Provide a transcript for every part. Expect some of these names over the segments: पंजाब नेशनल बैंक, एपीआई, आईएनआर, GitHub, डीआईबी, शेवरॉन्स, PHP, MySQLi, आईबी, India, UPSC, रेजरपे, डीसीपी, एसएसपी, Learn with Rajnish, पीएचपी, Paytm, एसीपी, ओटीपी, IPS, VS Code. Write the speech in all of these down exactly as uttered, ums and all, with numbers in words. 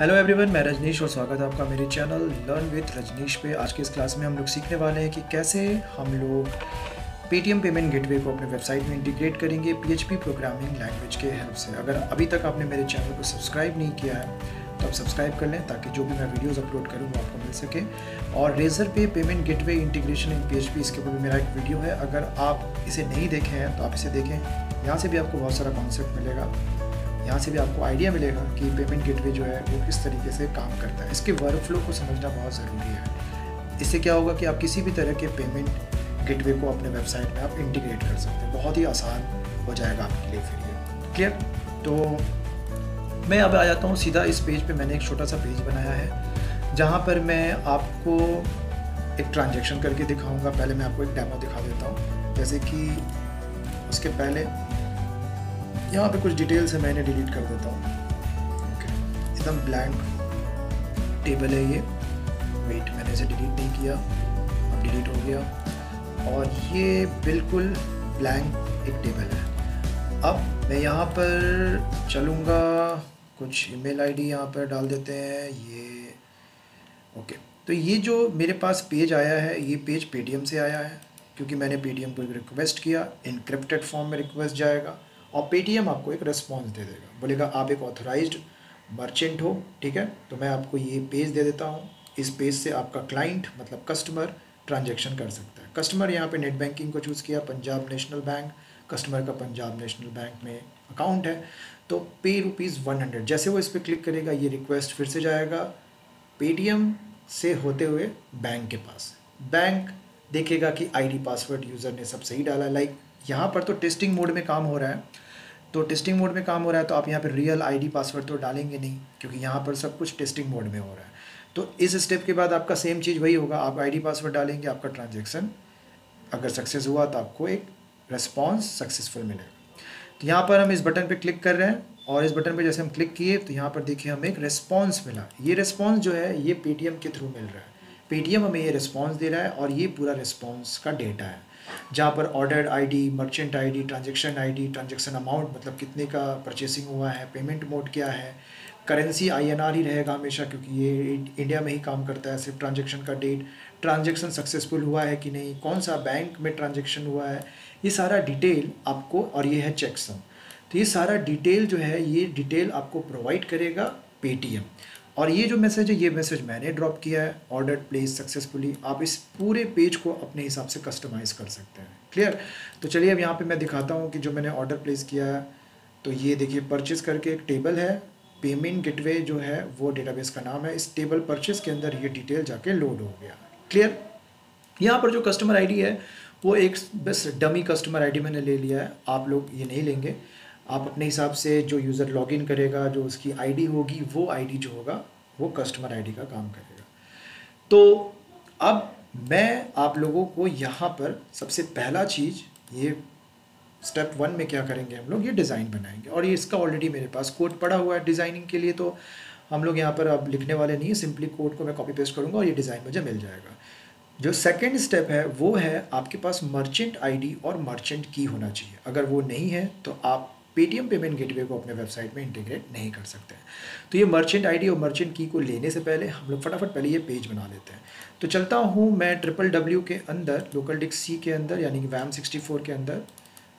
Hello everyone, मैं रजनीश और स्वागत है आपका मेरे चैनल लर्न विद रजनीश पे। आज के इस क्लास में हम लोग सीखने वाले हैं कि कैसे हम लोग पेटीएम पेमेंट गेटवे को अपने वेबसाइट में इंटीग्रेट करेंगे पीएचपी प्रोग्रामिंग लैंग्वेज के हेल्प से। अगर अभी तक आपने मेरे चैनल को सब्सक्राइब नहीं किया है तो आप सब्सक्राइब कर लें ताकि जो भी मैं वीडियोज़ अपलोड करूँ वो आपको मिल सके। और रेजरपे payment gateway integration in पीएचपी, इसके ऊपर मेरा एक वीडियो है, अगर आप इसे नहीं देखे हैं तो आप इसे देखें। यहाँ से भी आपको बहुत सारा कॉन्सेप्ट मिलेगा, यहाँ से भी आपको आइडिया मिलेगा कि पेमेंट गेटवे जो है वो किस तरीके से काम करता है। इसके वर्कफ्लो को समझना बहुत ज़रूरी है, इससे क्या होगा कि आप किसी भी तरह के पेमेंट गेटवे को अपने वेबसाइट में आप इंटीग्रेट कर सकते हैं, बहुत ही आसान हो जाएगा आपके लिए फिर ये। क्लियर? तो मैं अब आ जाता हूँ सीधा इस पेज पे। मैंने एक छोटा सा पेज बनाया है जहाँ पर मैं आपको एक ट्रांजेक्शन करके दिखाऊँगा। पहले मैं आपको एक डेमो दिखा देता हूँ, जैसे कि उसके पहले यहाँ पे कुछ डिटेल्स है, मैंने डिलीट कर देता हूँ। ओके, एकदम ब्लैंक टेबल है ये। वेट, मैंने इसे डिलीट नहीं किया, अब डिलीट हो गया और ये बिल्कुल ब्लैंक एक टेबल है। अब मैं यहाँ पर चलूँगा, कुछ ईमेल आईडी यहाँ पर डाल देते हैं ये। ओके, तो ये जो मेरे पास पेज आया है ये पेज पेटीएम से आया है, क्योंकि मैंने पेटीएम को रिक्वेस्ट किया। इनक्रिप्टेड फॉर्म में रिक्वेस्ट जाएगा और पेटीएम आपको एक रेस्पॉन्स दे देगा, बोलेगा आप एक ऑथराइज्ड मर्चेंट हो। ठीक है, तो मैं आपको ये पेज दे देता हूँ। इस पेज से आपका क्लाइंट मतलब कस्टमर ट्रांजैक्शन कर सकता है। कस्टमर यहाँ पे नेट बैंकिंग को चूज़ किया, पंजाब नेशनल बैंक। कस्टमर का पंजाब नेशनल बैंक में अकाउंट है, तो पे रुपीज़ वन हंड्रेड जैसे वो इस पर क्लिक करेगा ये रिक्वेस्ट फिर से जाएगा पेटीएम से होते हुए बैंक के पास। बैंक देखेगा कि आई डी पासवर्ड यूज़र ने सब सही डाला। लाइक यहाँ पर तो टेस्टिंग मोड में काम हो रहा है, तो टेस्टिंग मोड में काम हो रहा है तो आप यहाँ पर रियल आईडी पासवर्ड तो डालेंगे नहीं, क्योंकि यहाँ पर सब कुछ टेस्टिंग मोड में हो रहा है। तो इस स्टेप के बाद आपका सेम चीज़ वही होगा, आप आईडी पासवर्ड डालेंगे, आपका ट्रांजैक्शन अगर सक्सेस हुआ तो आपको एक रिस्पॉन्स सक्सेसफुल मिलेगा। तो यहाँ पर हम इस बटन पर क्लिक कर रहे हैं और इस बटन पर जैसे हम क्लिक किए तो यहाँ पर देखिए हमें एक रिस्पॉन्स मिला। ये रिस्पॉन्स जो है ये पेटीएम के थ्रू मिल रहा है, पेटीएम हमें ये रिस्पॉन्स दे रहा है और ये पूरा रिस्पॉन्स का डेटा है जहाँ पर order ID, merchant ID, transaction ID, transaction amount मतलब कितने का परचेसिंग हुआ है, पेमेंट मोड क्या है, करेंसी आईएनआर ही रहेगा हमेशा क्योंकि ये इंडिया में ही काम करता है सिर्फ। ट्रांजैक्शन का डेट, ट्रांजैक्शन सक्सेसफुल हुआ है कि नहीं, कौन सा बैंक में ट्रांजैक्शन हुआ है, ये सारा डिटेल आपको, और ये है चेकसम। तो ये सारा डिटेल जो है ये डिटेल आपको प्रोवाइड करेगा पेटीएम। और ये जो मैसेज है ये मैसेज मैंने ड्रॉप किया है, ऑर्डर प्लेस सक्सेसफुली। आप इस पूरे पेज को अपने हिसाब से कस्टमाइज़ कर सकते हैं। क्लियर? तो चलिए अब यहाँ पे मैं दिखाता हूँ कि जो मैंने ऑर्डर प्लेस किया है, तो ये देखिए परचेज़ करके एक टेबल है। पेमेंट गेटवे जो है वो डेटाबेस का नाम है। इस टेबल परचेज़ के अंदर ये डिटेल जाके लोड हो गया। क्लियर? यहाँ पर जो कस्टमर आई डी है वो एक बस डमी कस्टमर आई डी मैंने ले लिया है, आप लोग ये नहीं लेंगे। आप अपने हिसाब से जो यूज़र लॉगिन करेगा, जो उसकी आईडी होगी, वो आईडी जो होगा वो कस्टमर आईडी का काम करेगा। तो अब मैं आप लोगों को यहाँ पर सबसे पहला चीज़, ये स्टेप वन में क्या करेंगे हम लोग, ये डिज़ाइन बनाएंगे। और ये इसका ऑलरेडी मेरे पास कोड पड़ा हुआ है डिज़ाइनिंग के लिए, तो हम लोग यहाँ पर अब लिखने वाले नहीं है। सिंपली कोड को मैं कॉपी पेस्ट करूँगा और ये डिज़ाइन मुझे मिल जाएगा। जो सेकेंड स्टेप है वो है आपके पास मर्चेंट आईडी और मर्चेंट की होना चाहिए। अगर वो नहीं है तो आप पेटीएम पेमेंट गेटवे को अपने वेबसाइट में इंटीग्रेट नहीं कर सकते हैं। तो ये मर्चेंट आईडी और मर्चेंट की को लेने से पहले हम लोग फटाफट पहले ये पेज बना लेते हैं। तो चलता हूँ मैं ट्रिपल डब्ल्यू के अंदर, लोकल डिस्क सी के अंदर, यानी कि वैम सिक्सटी फोर के अंदर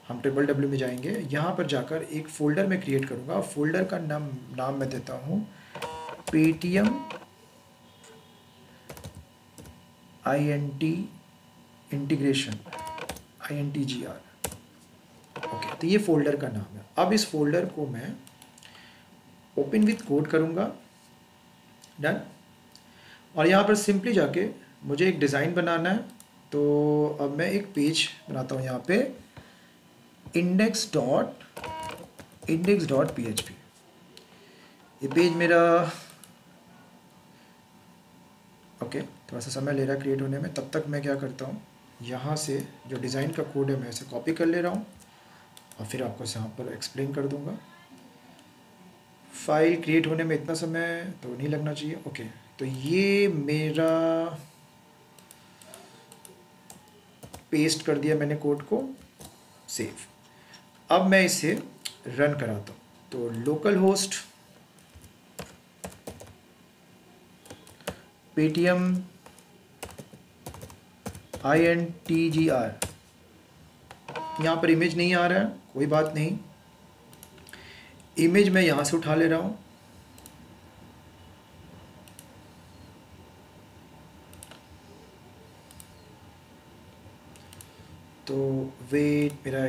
हम ट्रिपल डब्ल्यू में जाएंगे। यहाँ पर जाकर एक फ़ोल्डर में क्रिएट करूँगा। फोल्डर का नाम नाम मैं देता हूँ Paytm I N T integration, I N T G R. Okay, तो ये फोल्डर का नाम है। अब इस फोल्डर को मैं ओपन विथ कोड करूँगा। डन। और यहाँ पर सिंपली जाके मुझे एक डिज़ाइन बनाना है, तो अब मैं एक पेज बनाता हूँ यहाँ पे index dot index dot P H P. ये पेज मेरा ओके थोड़ा सा समय ले रहा है क्रिएट होने में। तब तक मैं क्या करता हूँ, यहाँ से जो डिज़ाइन का कोड है मैं इसे कॉपी कर ले रहा हूँ और फिर आपको यहाँ पर एक्सप्लेन कर दूंगा। फाइल क्रिएट होने में इतना समय तो नहीं लगना चाहिए। ओके, तो ये मेरा पेस्ट कर दिया मैंने कोड को, सेव। अब मैं इसे रन कराता हूँ। तो local host Paytm I N T G R, यहाँ पर इमेज नहीं आ रहा है, कोई बात नहीं, इमेज मैं यहाँ से उठा ले रहा हूँ। तो वेट, मेरा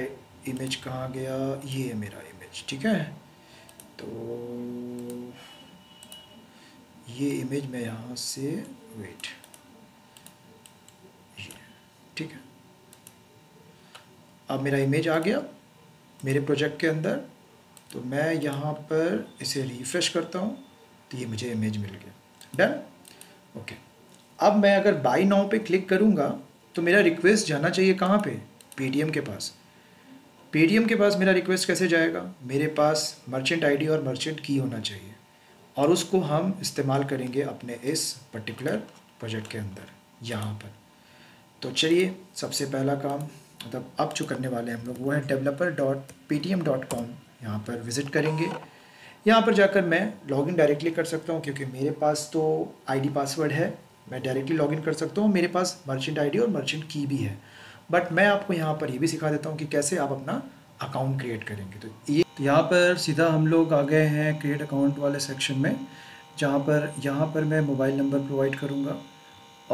इमेज कहाँ गया, ये है मेरा इमेज, ठीक है। तो ये इमेज मैं यहाँ से, वेट, ये ठीक है। अब मेरा इमेज आ गया मेरे प्रोजेक्ट के अंदर, तो मैं यहाँ पर इसे रिफ्रेश करता हूँ, तो ये मुझे इमेज मिल गया। Done, okay. अब मैं अगर बाय नाउ पे क्लिक करूँगा तो मेरा रिक्वेस्ट जाना चाहिए कहाँ पे, पेटीएम के पास। पेटीएम के पास मेरा रिक्वेस्ट कैसे जाएगा, मेरे पास मर्चेंट आईडी और मर्चेंट की होना चाहिए, और उसको हम इस्तेमाल करेंगे अपने इस पर्टिकुलर प्रोजेक्ट के अंदर यहाँ पर। तो चलिए, सबसे पहला काम, मतलब अब जो करने वाले हैं हम लोग, वो है developer dot Paytm dot com, यहाँ पर विज़िट करेंगे। यहाँ पर जाकर मैं लॉगिन डायरेक्टली कर सकता हूँ, क्योंकि मेरे पास तो आईडी पासवर्ड है, मैं डायरेक्टली लॉगिन कर सकता हूँ। मेरे पास मर्चेंट आईडी और मर्चेंट की भी है, बट मैं आपको यहाँ पर ये भी सिखा देता हूँ कि कैसे आप अपना अकाउंट क्रिएट करेंगे। तो ये तो यहाँ पर सीधा हम लोग आ गए हैं क्रिएट अकाउंट वाले सेक्शन में, जहाँ पर यहाँ पर मैं मोबाइल नंबर प्रोवाइड करूँगा,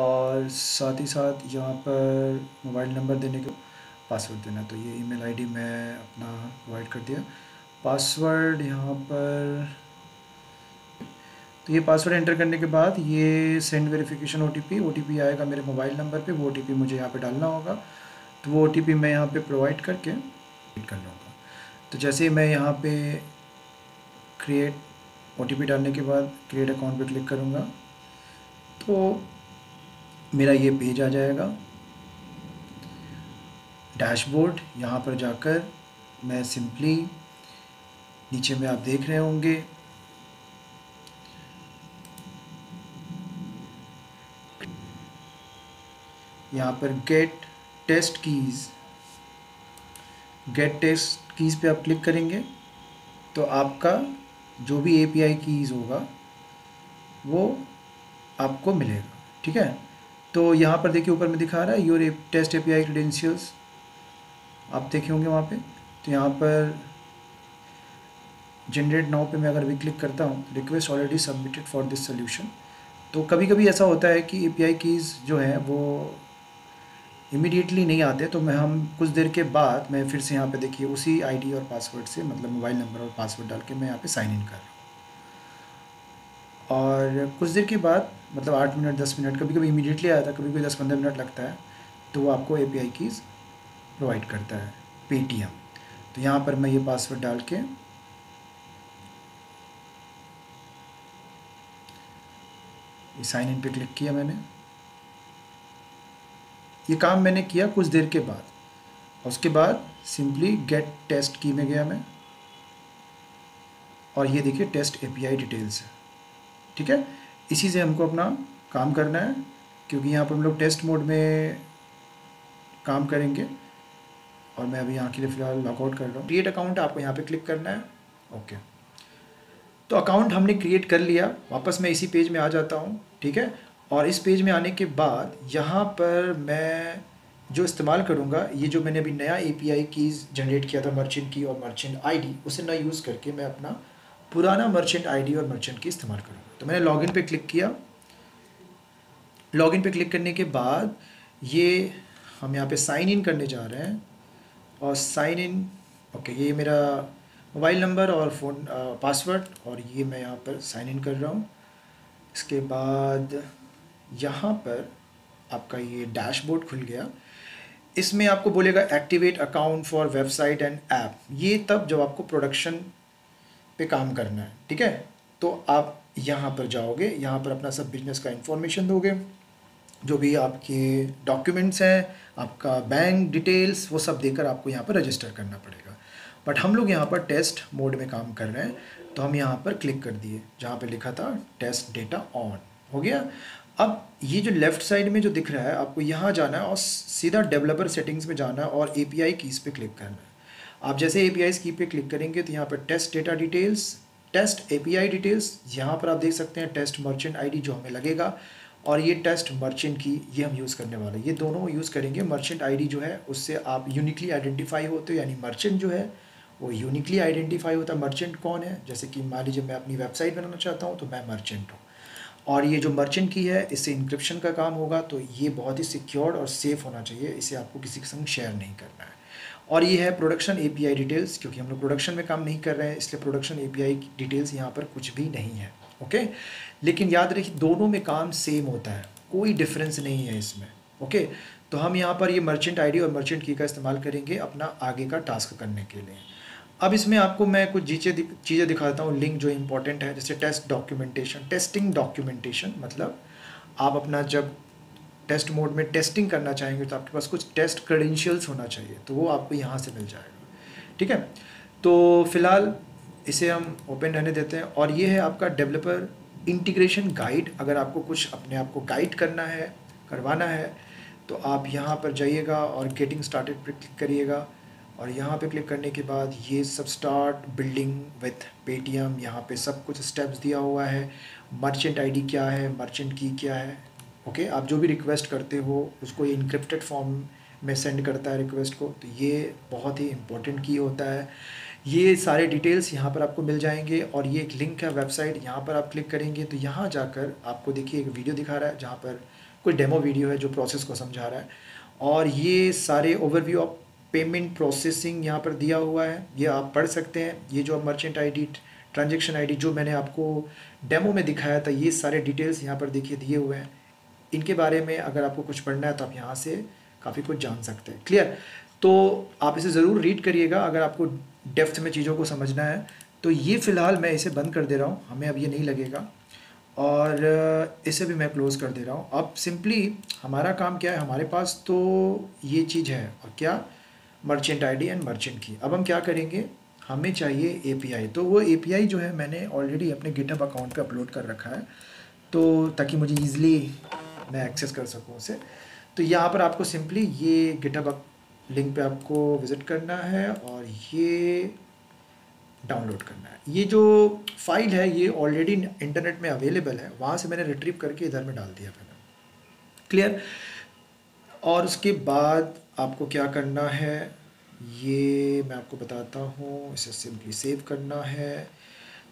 और साथ ही साथ यहाँ पर मोबाइल नंबर देने के पासवर्ड देना। तो ये ईमेल आईडी मैं अपना प्रोवाइड कर दिया, पासवर्ड यहाँ पर। तो ये पासवर्ड एंटर करने के बाद ये सेंड वेरिफिकेशन ओटीपी, ओटीपी आएगा मेरे मोबाइल नंबर पे, वो ओटीपी मुझे यहाँ पे डालना होगा। तो वो ओटीपी मैं यहाँ पे प्रोवाइड करके कर लूँगा। तो जैसे ही मैं यहाँ पे क्रिएट ओटीपी डालने के बाद क्रिएट अकाउंट पे क्लिक करूँगा तो मेरा ये पेज आ जाएगा, डैशबोर्ड। यहाँ पर जाकर मैं सिंपली, नीचे में आप देख रहे होंगे, यहाँ पर get test keys, get test keys पे आप क्लिक करेंगे तो आपका जो भी एपीआई कीज़ होगा वो आपको मिलेगा, ठीक है। तो यहाँ पर देखिए ऊपर में दिखा रहा है योर टेस्ट एपीआई क्रेडेंशियल्स, आप देखे होंगे वहाँ पे। तो यहाँ पर जनरेट नाउ पे मैं अगर भी क्लिक करता हूँ, request already submitted for this solution. तो कभी कभी ऐसा होता है कि एपीआई कीज़ जो हैं वो इमीडिएटली नहीं आते, तो मैं हम कुछ देर के बाद मैं फिर से यहाँ पे देखिए उसी आईडी और पासवर्ड से, मतलब मोबाइल नंबर और पासवर्ड डाल के मैं यहाँ पे साइन इन कर रहा हूँ, और कुछ देर के बाद, मतलब आठ मिनट दस मिनट, कभी कभी इमीडिएटली आता है, कभी कभी दस पंद्रह मिनट लगता है, तो वो आपको एपीआई कीज़ प्रोवाइड करता है पेटीएम। तो यहाँ पर मैं ये पासवर्ड डाल के साइन इन पे क्लिक किया मैंने, ये काम मैंने किया कुछ देर के बाद, और उसके बाद सिंपली गेट टेस्ट की में गया मैं, और ये देखिए टेस्ट एपीआई डिटेल्स है, ठीक है। इसी से हमको अपना काम करना है, क्योंकि यहाँ पर हम लोग टेस्ट मोड में काम करेंगे, और मैं अभी यहाँ के लिए फ़िलहाल लॉगआउट कर रहा हूँ। क्रिएट अकाउंट, आपको यहाँ पे क्लिक करना है, ओके। तो अकाउंट हमने क्रिएट कर लिया, वापस मैं इसी पेज में आ जाता हूँ, ठीक है। और इस पेज में आने के बाद यहाँ पर मैं जो इस्तेमाल करूँगा, ये जो मैंने अभी नया एपीआई कीज़ जनरेट किया था, मर्चेंट की और मर्चेंट आईडी, उसे ना यूज़ करके मैं अपना पुराना मर्चेंट आईडी और मर्चेंट की इस्तेमाल करूँगा। तो मैंने लॉगिन पे क्लिक किया, लॉगिन पे क्लिक करने के बाद ये हम यहाँ पे साइन इन करने जा रहे हैं, और साइन इन, ओके, ये मेरा मोबाइल नंबर और फ़ोन पासवर्ड, और ये मैं यहाँ पर साइन इन कर रहा हूँ। इसके बाद यहाँ पर आपका ये डैशबोर्ड खुल गया, इसमें आपको बोलेगा activate account for website and app, ये तब जब आपको प्रोडक्शन पे काम करना है, ठीक है। तो आप यहाँ पर जाओगे, यहाँ पर अपना सब बिजनेस का इंफॉर्मेशन दोगे, जो भी आपके डॉक्यूमेंट्स हैं, आपका बैंक डिटेल्स, वो सब देकर आपको यहाँ पर रजिस्टर करना पड़ेगा। बट हम लोग यहाँ पर टेस्ट मोड में काम कर रहे हैं, तो हम यहाँ पर क्लिक कर दिए जहाँ पे लिखा था टेस्ट डेटा ऑन, हो गया। अब ये जो लेफ़्ट साइड में जो दिख रहा है, आपको यहाँ जाना है और सीधा डेवलपर सेटिंग्स में जाना है, और एपीआई कीज़ पे क्लिक करना है। आप जैसे एपीआई की पे क्लिक करेंगे तो यहाँ पर test data details, test एपीआई details, यहाँ पर आप देख सकते हैं टेस्ट मर्चेंट आईडी जो हमें लगेगा, और ये टेस्ट मर्चेंट की, ये हम यूज़ करने वाले हैं, ये दोनों यूज़ करेंगे। मर्चेंट आईडी जो है उससे आप यूनिकली आइडेंटिफाई होते हो, यानी मर्चेंट जो है वो यूनिकली आइडेंटिफाई होता है। मर्चेंट कौन है, जैसे कि मान लीजिए मैं अपनी वेबसाइट बनाना चाहता हूँ तो मैं मर्चेंट हूँ। और ये जो मर्चेंट की है इससे इंक्रिप्शन का काम होगा, तो ये बहुत ही सिक्योर्ड और सेफ़ होना चाहिए, इसे आपको किसी के संग शेयर नहीं करना है। और ये है प्रोडक्शन एपीआई डिटेल्स, क्योंकि हम लोग प्रोडक्शन में काम नहीं कर रहे हैं इसलिए प्रोडक्शन एपीआई डिटेल्स यहाँ पर कुछ भी नहीं है। ओके, लेकिन याद रखिए दोनों में काम सेम होता है, कोई डिफरेंस नहीं है इसमें। ओके, तो हम यहाँ पर ये मर्चेंट आईडी और मर्चेंट की का इस्तेमाल करेंगे अपना आगे का टास्क करने के लिए। अब इसमें आपको मैं कुछ चीज़ें चीज़ें दिखाता हूँ, लिंक जो इम्पोर्टेंट है, जैसे टेस्ट डॉक्यूमेंटेशन, टेस्टिंग डॉक्यूमेंटेशन, मतलब आप अपना जब टेस्ट मोड में टेस्टिंग करना चाहेंगे तो आपके पास कुछ टेस्ट क्रेडेंशियल्स होना चाहिए, तो वो आपको यहाँ से मिल जाएगा। ठीक है, तो फिलहाल इसे हम ओपन रहने देते हैं। और ये है आपका डेवलपर इंटीग्रेशन गाइड, अगर आपको कुछ अपने आप को गाइड करना है, करवाना है, तो आप यहाँ पर जाइएगा और गेटिंग स्टार्टेड पर क्लिक करिएगा। और यहाँ पे क्लिक करने के बाद ये सब स्टार्ट बिल्डिंग विथ पेटीएम, यहाँ पे सब कुछ स्टेप्स दिया हुआ है, मर्चेंट आईडी क्या है, मर्चेंट की क्या है। ओके, आप जो भी रिक्वेस्ट करते हो उसको ये इनक्रिप्टेड फॉर्म में सेंड करता है रिक्वेस्ट को, तो ये बहुत ही इंपॉर्टेंट की होता है। ये सारे डिटेल्स यहाँ पर आपको मिल जाएंगे। और ये एक लिंक है वेबसाइट, यहाँ पर आप क्लिक करेंगे तो यहाँ जाकर आपको देखिए एक वीडियो दिखा रहा है जहाँ पर कोई डेमो वीडियो है जो प्रोसेस को समझा रहा है। और ये सारे ओवरव्यू ऑफ पेमेंट प्रोसेसिंग यहाँ पर दिया हुआ है, ये आप पढ़ सकते हैं। ये जो मर्चेंट आईडी, ट्रांजैक्शन आईडी जो मैंने आपको डेमो में दिखाया था, ये सारे डिटेल्स यहाँ पर देखिए दिए हुए हैं। इनके बारे में अगर आपको कुछ पढ़ना है तो आप यहाँ से काफ़ी कुछ जान सकते हैं। क्लियर, तो आप इसे ज़रूर रीड करिएगा अगर आपको डेप्थ में चीज़ों को समझना है। तो ये फ़िलहाल मैं इसे बंद कर दे रहा हूँ, हमें अब ये नहीं लगेगा, और इसे भी मैं क्लोज़ कर दे रहा हूँ। अब सिंपली हमारा काम क्या है, हमारे पास तो ये चीज़ है, और क्या, मर्चेंट आईडी एंड मर्चेंट की। अब हम क्या करेंगे, हमें चाहिए एपीआई, तो वो एपीआई जो है मैंने ऑलरेडी अपने गिटहब अकाउंट पे अपलोड कर रखा है, तो ताकि मुझे ईजिली मैं एक्सेस कर सकूं उसे। तो यहाँ पर आपको सिंपली ये गिटहब लिंक पे आपको विज़िट करना है और ये डाउनलोड करना है। ये जो फाइल है ये ऑलरेडी इंटरनेट में अवेलेबल है, वहाँ से मैंने रिट्रीव करके इधर में डाल दिया मैंने। क्लियर, और उसके बाद आपको क्या करना है ये मैं आपको बताता हूँ, इसे सिंपली सेव करना है।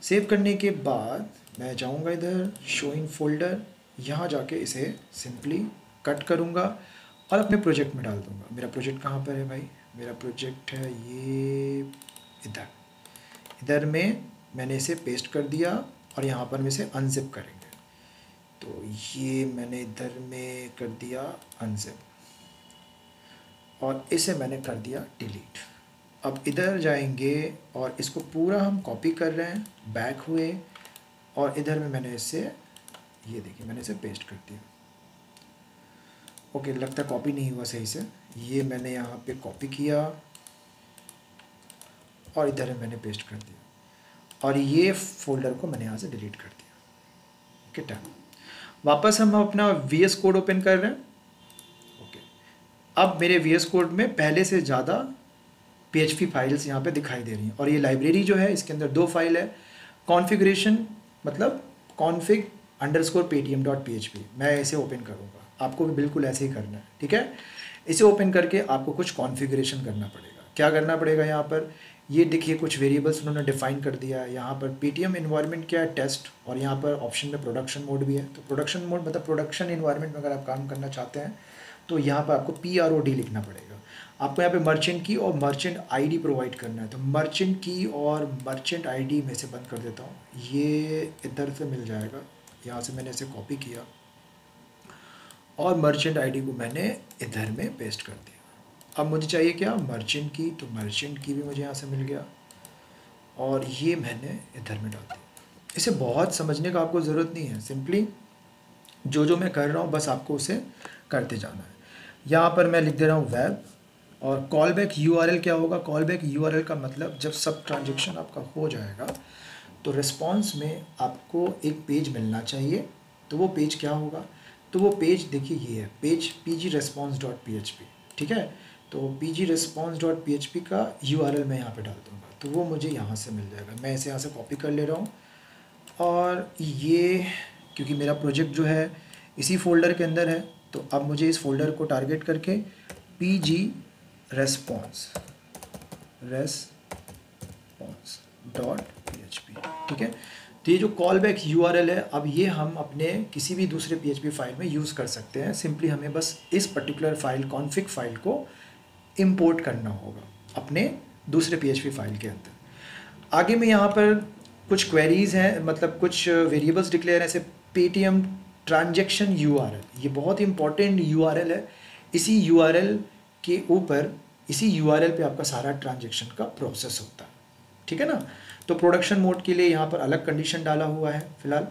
सेव करने के बाद मैं जाऊँगा इधर शो इन फोल्डर, यहाँ जाके इसे सिंपली कट करूँगा और अपने प्रोजेक्ट में डाल दूँगा। मेरा प्रोजेक्ट कहाँ पर है भाई, मेरा प्रोजेक्ट है ये इधर, इधर में मैंने इसे पेस्ट कर दिया और यहाँ पर मैं इसे अनजिप करेंगे, तो ये मैंने इधर में कर दिया अनजिप और इसे मैंने कर दिया डिलीट। अब इधर जाएंगे और इसको पूरा हम कॉपी कर रहे हैं, बैक हुए और इधर में मैंने इसे, ये देखिए मैंने इसे पेस्ट कर दिया। ओके, लगता है कॉपी नहीं हुआ सही से, ये मैंने यहाँ पे कॉपी किया और इधर में मैंने पेस्ट कर दिया और ये फोल्डर को मैंने यहाँ से डिलीट कर दिया। ओके, टाइम वापस हम अपना वी एस कोड ओपन कर रहे हैं। अब मेरे वी एस कोड में पहले से ज़्यादा पी एच पी फाइल्स यहाँ पे दिखाई दे रही हैं। और ये लाइब्रेरी जो है इसके अंदर दो फाइल है, कॉन्फ़िगरेशन मतलब config underscore Paytm dot P H P, मैं इसे ओपन करूँगा, आपको भी बिल्कुल ऐसे ही करना है। ठीक है, इसे ओपन करके आपको कुछ कॉन्फ़िगरेशन करना पड़ेगा। क्या करना पड़ेगा, यहाँ पर ये देखिए कुछ वेरिएबल्स उन्होंने डिफाइन कर दिया है। यहाँ पर पेटीएम इन्वायरमेंट क्या है, टेस्ट, और यहाँ पर ऑप्शन में प्रोडक्शन मोड भी है। तो प्रोडक्शन मोड मतलब प्रोडक्शन इन्वायरमेंट में अगर आप काम करना चाहते हैं तो यहाँ पर आपको पी आर ओ डी लिखना पड़ेगा। आपको यहाँ पे मर्चेंट की और मर्चेंट आईडी प्रोवाइड करना है, तो मर्चेंट की और मर्चेंट आईडी में से बंद कर देता हूँ, ये इधर से मिल जाएगा। यहाँ से मैंने इसे कॉपी किया और मर्चेंट आईडी को मैंने इधर में पेस्ट कर दिया। अब मुझे चाहिए क्या, मर्चेंट की, तो मर्चेंट की भी मुझे यहाँ से मिल गया और ये मैंने इधर में डाल दिया। इसे बहुत समझने का आपको ज़रूरत नहीं है, सिंपली जो जो मैं कर रहा हूँ बस आपको उसे करते जाना है। यहाँ पर मैं लिख दे रहा हूँ वेब, और callback U R L क्या होगा, callback U R L का मतलब जब सब ट्रांजेक्शन आपका हो जाएगा तो रिस्पॉन्स में आपको एक पेज मिलना चाहिए। तो वो पेज क्या होगा, तो वो पेज देखिए ये है page P G response dot P H P. ठीक है, तो P G response dot P H P का यू आर एल मैं यहाँ पर डाल दूँगा, तो वो मुझे यहाँ से मिल जाएगा। मैं इसे यहाँ से कॉपी कर ले रहा हूँ और ये क्योंकि मेरा प्रोजेक्ट जो है इसी फोल्डर के अंदर है। तो अब मुझे इस फोल्डर को टारगेट करके P G response response dot P H P, ठीक है। तो ये जो callback U R L है, अब ये हम अपने किसी भी दूसरे पी एच पी फाइल में यूज़ कर सकते हैं। सिंपली हमें बस इस पर्टिकुलर फाइल कॉन्फिग फाइल को इम्पोर्ट करना होगा अपने दूसरे पी एच पी फाइल के अंदर। आगे में यहाँ पर कुछ क्वेरीज़ हैं, मतलब कुछ वेरिएबल्स डिक्लेयर हैं, जैसे Paytm transaction U R L, ये बहुत इंपॉर्टेंट यू आर एल है। इसी यू आर एल के ऊपर, इसी यू आर एल पे आपका सारा ट्रांजेक्शन का प्रोसेस होता है, ठीक है ना। तो प्रोडक्शन मोड के लिए यहाँ पर अलग कंडीशन डाला हुआ है फिलहाल,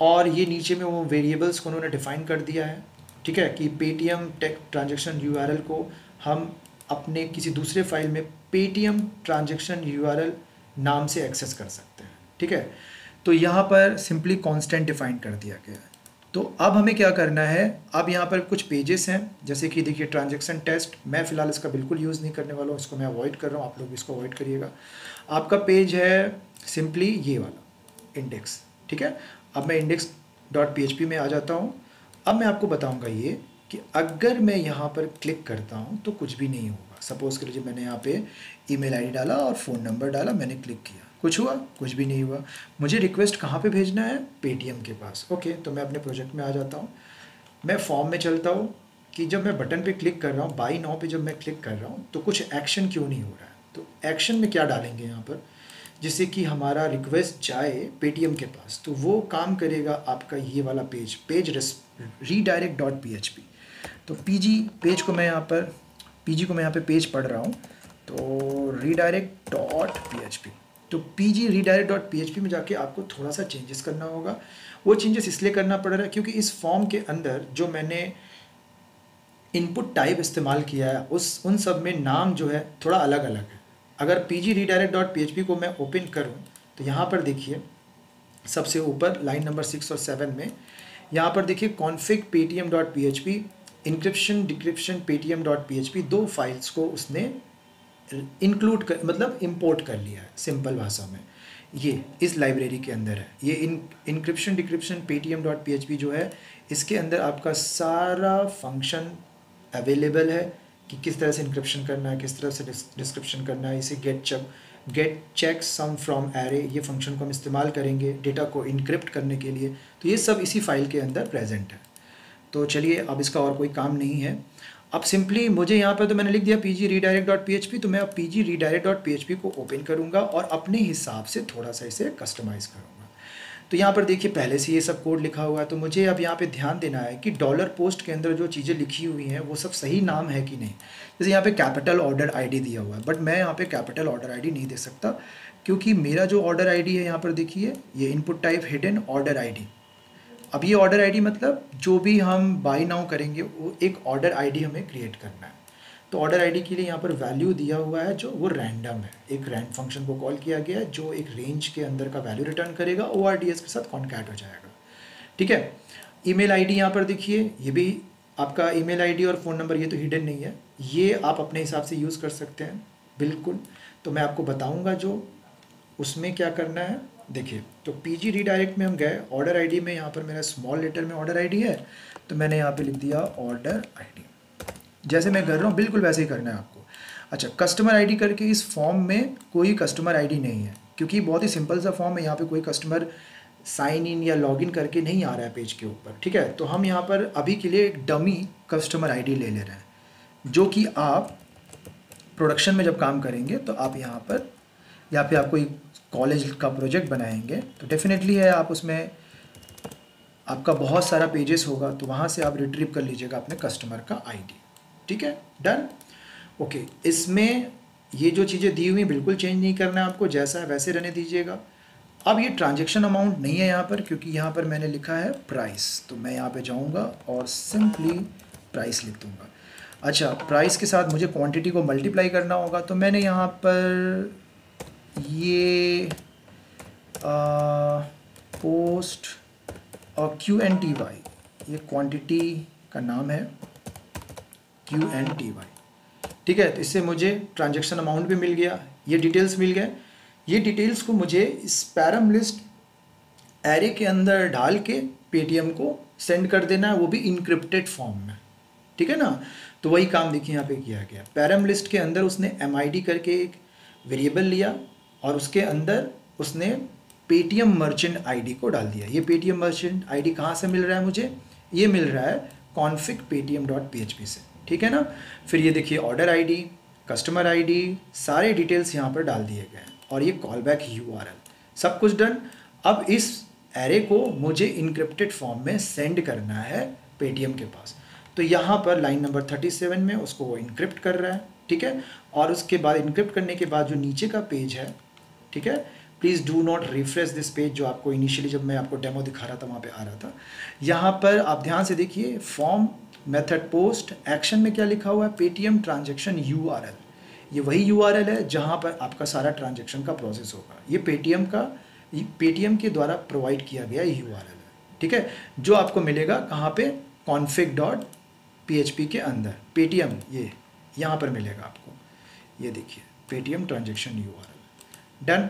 और ये नीचे में वो वेरिएबल्स को उन्होंने डिफाइन कर दिया है, ठीक है, कि Paytm tech transaction U R L को हम अपने किसी दूसरे फाइल में Paytm transaction U R L नाम से एक्सेस कर सकते हैं, ठीक है। तो यहाँ पर सिंपली कांस्टेंट डिफाइन कर दिया गया है। तो अब हमें क्या करना है, अब यहाँ पर कुछ पेजेस हैं, जैसे कि देखिए ट्रांजैक्शन टेस्ट, मैं फ़िलहाल इसका बिल्कुल यूज़ नहीं करने वाला हूँ, इसको मैं अवॉइड कर रहा हूँ, आप लोग इसको अवॉइड करिएगा। आपका पेज है सिंपली ये वाला इंडेक्स, ठीक है। अब मैं index dot P H P में आ जाता हूँ। अब मैं आपको बताऊँगा ये कि अगर मैं यहाँ पर क्लिक करता हूँ तो कुछ भी नहीं होगा। सपोज़ कर लीजिए मैंने यहाँ पे ईमेल आईडी डाला और फ़ोन नंबर डाला, मैंने क्लिक किया, कुछ हुआ? कुछ भी नहीं हुआ। मुझे रिक्वेस्ट कहाँ पे भेजना है? पेटीएम के पास। ओके, तो मैं अपने प्रोजेक्ट में आ जाता हूँ, मैं फॉर्म में चलता हूँ कि जब मैं बटन पे क्लिक कर रहा हूँ, बाई नाउ पे जब मैं क्लिक कर रहा हूँ तो कुछ एक्शन क्यों नहीं हो रहा है। तो एक्शन में क्या डालेंगे यहाँ पर, जिससे कि हमारा रिक्वेस्ट जाए पेटीएम के पास, तो वो काम करेगा आपका ये वाला page, page redirect dot P H P. तो पी जी पेज को मैं यहाँ पर पी जी को मैं यहाँ पे पेज पढ़ रहा हूँ, तो redirect dot P H P, तो P G redirect dot P H P में जाके आपको थोड़ा सा चेंजेस करना होगा। वो चेंजेस इसलिए करना पड़ रहा है क्योंकि इस फॉर्म के अंदर जो मैंने इनपुट टाइप इस्तेमाल किया है उस उन सब में नाम जो है थोड़ा अलग अलग है। अगर P G redirect dot P H P को मैं ओपन करूँ तो यहाँ पर देखिए सबसे ऊपर लाइन नंबर सिक्स और सेवन में यहाँ पर देखिए config Paytm dot P H P, encryption decryption Paytm dot P H P, दो फाइल्स को उसने इंक्लूड कर, मतलब इंपोर्ट कर लिया है सिंपल भाषा में। ये इस लाइब्रेरी के अंदर है, ये इन encryption decryption Paytm dot P H P जो है, इसके अंदर आपका सारा फंक्शन अवेलेबल है कि किस तरह से इंक्रिप्शन करना है, किस तरह से डिस्क्रिप्शन करना है। इसे get check get checksum from array, ये फंक्शन को हम इस्तेमाल करेंगे डेटा को इनक्रिप्ट करने के लिए। तो ये सब इसी फाइल के अंदर प्रेजेंट है। तो चलिए, अब इसका और कोई काम नहीं है। अब सिंपली मुझे यहाँ पर, तो मैंने लिख दिया P G redirect dot P H P, तो मैं अब P G redirect dot P H P को ओपन करूँगा और अपने हिसाब से थोड़ा सा इसे कस्टमाइज करूँगा। तो यहाँ पर देखिए पहले से ये सब कोड लिखा हुआ है, तो मुझे अब यहाँ पे ध्यान देना है कि डॉलर पोस्ट के अंदर जो चीज़ें लिखी हुई हैं वो सब सही नाम है कि नहीं। जैसे यहाँ पे कैपिटल ऑर्डर आईडी दिया हुआ है, बट मैं यहाँ पे कैपिटल ऑर्डर आईडी नहीं दे सकता क्योंकि मेरा जो ऑर्डर आईडी है, यहाँ पर देखिए ये input type hidden order ID. अब ये ऑर्डर आईडी मतलब जो भी हम बाय नाउ करेंगे वो एक ऑर्डर आईडी हमें क्रिएट करना है। तो ऑर्डर आईडी के लिए यहाँ पर वैल्यू दिया हुआ है जो वो रैंडम है, एक रैंड फंक्शन को कॉल किया गया है जो एक रेंज के अंदर का वैल्यू रिटर्न करेगा, ओ आर डी एस के साथ कॉन्कैट हो जाएगा, ठीक है। ईमेल आईडी यहाँ पर देखिए, ये भी आपका ईमेल आईडी और फ़ोन नंबर, ये तो हिडन नहीं है, ये आप अपने हिसाब से यूज़ कर सकते हैं बिल्कुल। तो मैं आपको बताऊँगा जो उसमें क्या करना है। देखिए, तो पीजी रीडायरेक्ट में हम गए, ऑर्डर आईडी में यहाँ पर मेरा स्मॉल लेटर में ऑर्डर आईडी है, तो मैंने यहाँ पे लिख दिया ऑर्डर आईडी, जैसे मैं कर रहा हूँ बिल्कुल वैसे ही करना है आपको। अच्छा, कस्टमर आईडी करके इस फॉर्म में कोई कस्टमर आईडी नहीं है क्योंकि बहुत ही सिंपल सा फॉर्म है, यहाँ पे कोई कस्टमर साइन इन या लॉगिन करके नहीं आ रहा है पेज के ऊपर, ठीक है। तो हम यहाँ पर अभी के लिए एक डमी कस्टमर आईडी ले ले रहे हैं, जो कि आप प्रोडक्शन में जब काम करेंगे तो आप यहाँ पर, यहाँ पे आपको एक कॉलेज का प्रोजेक्ट बनाएंगे तो डेफिनेटली है आप उसमें, आपका बहुत सारा पेजेस होगा, तो वहाँ से आप रिट्रीव कर लीजिएगा अपने कस्टमर का आईडी, ठीक है, डन। ओके, इसमें ये जो चीज़ें दी हुई बिल्कुल चेंज नहीं करना है आपको, जैसा है वैसे रहने दीजिएगा। अब ये ट्रांजैक्शन अमाउंट नहीं है यहाँ पर क्योंकि यहाँ पर मैंने लिखा है प्राइस, तो मैं यहाँ पर जाऊँगा और सिंपली प्राइस लिख दूँगा। अच्छा, प्राइस के साथ मुझे क्वान्टिटी को मल्टीप्लाई करना होगा, तो मैंने यहाँ पर ये आ, पोस्ट और क्यू एन टी वाई, ये क्वांटिटी का नाम है क्यू एन टी वाई, ठीक है। तो इससे मुझे ट्रांजैक्शन अमाउंट भी मिल गया, ये डिटेल्स मिल गए। ये डिटेल्स को मुझे इस पैरम लिस्ट एरे के अंदर डाल के पेटीएम को सेंड कर देना है, वो भी इनक्रिप्टेड फॉर्म में, ठीक है ना। तो वही काम देखिए यहाँ पे किया गया। पैरम लिस्ट के अंदर उसने एम आई डी करके एक वेरिएबल लिया और उसके अंदर उसने पेटीएम मर्चेंट आईडी को डाल दिया। ये पेटीएम मर्चेंट आईडी कहाँ से मिल रहा है मुझे? ये मिल रहा है config Paytm dot P H P से, ठीक है ना। फिर ये देखिए ऑर्डर आईडी, कस्टमर आईडी, सारे डिटेल्स यहाँ पर डाल दिए गए और ये callback U R L, सब कुछ डन। अब इस एरे को मुझे इनक्रिप्टेड फॉर्म में सेंड करना है पेटीएम के पास, तो यहाँ पर लाइन नंबर सैंतीस में उसको वो इनक्रिप्ट कर रहा है, ठीक है। और उसके बाद इनक्रिप्ट करने के बाद जो नीचे का पेज है, ठीक है, please do not refresh this page, जो आपको इनिशियली जब मैं आपको डेमो दिखा रहा था वहाँ पे आ रहा था। यहाँ पर आप ध्यान से देखिए, फॉर्म मेथड पोस्ट एक्शन में क्या लिखा हुआ है, Paytm transaction U R L. ये वही यू आर एल है जहाँ पर आपका सारा ट्रांजेक्शन का प्रोसेस होगा। ये पेटीएम का पेटीएम के द्वारा प्रोवाइड किया गया यू आर एल है, ठीक है, जो आपको मिलेगा कहाँ पे, config dot P H P के अंदर पेटीएम, ये यहाँ पर मिलेगा आपको। ये देखिए Paytm transaction U R L, done.